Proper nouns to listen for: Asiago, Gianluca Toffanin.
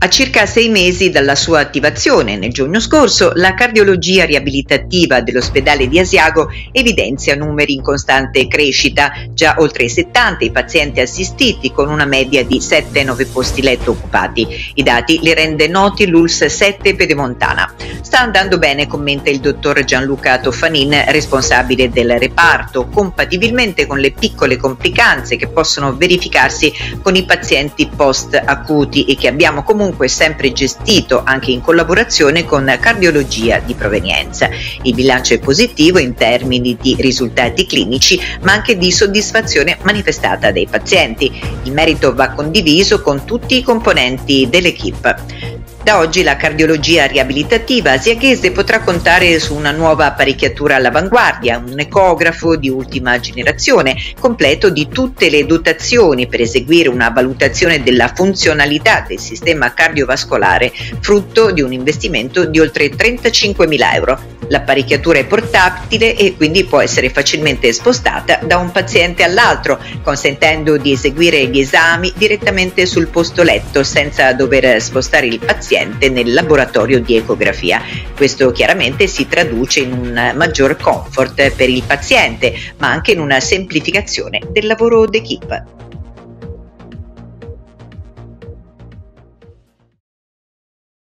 A circa 6 mesi dalla sua attivazione, nel giugno scorso, la cardiologia riabilitativa dell'ospedale di Asiago evidenzia numeri in costante crescita, già oltre i 70 i pazienti assistiti con una media di 7-9 posti letto occupati. I dati li rende noti l'ULS 7 Pedemontana. Sta andando bene, commenta il dottor Gianluca Toffanin, responsabile del reparto, compatibilmente con le piccole complicanze che possono verificarsi con i pazienti post-acuti e che abbiamo comunque sempre gestito anche in collaborazione con cardiologia di provenienza. Il bilancio è positivo in termini di risultati clinici, ma anche di soddisfazione manifestata dai pazienti. Il merito va condiviso con tutti i componenti dell'equipe. Da oggi la cardiologia riabilitativa asiaghese potrà contare su una nuova apparecchiatura all'avanguardia, un ecografo di ultima generazione, completo di tutte le dotazioni per eseguire una valutazione della funzionalità del sistema cardiovascolare, frutto di un investimento di oltre 35.000 euro. L'apparecchiatura è portatile e quindi può essere facilmente spostata da un paziente all'altro, consentendo di eseguire gli esami direttamente sul posto letto senza dover spostare il paziente nel laboratorio di ecografia. Questo chiaramente si traduce in un maggior comfort per il paziente, ma anche in una semplificazione del lavoro d'equipe.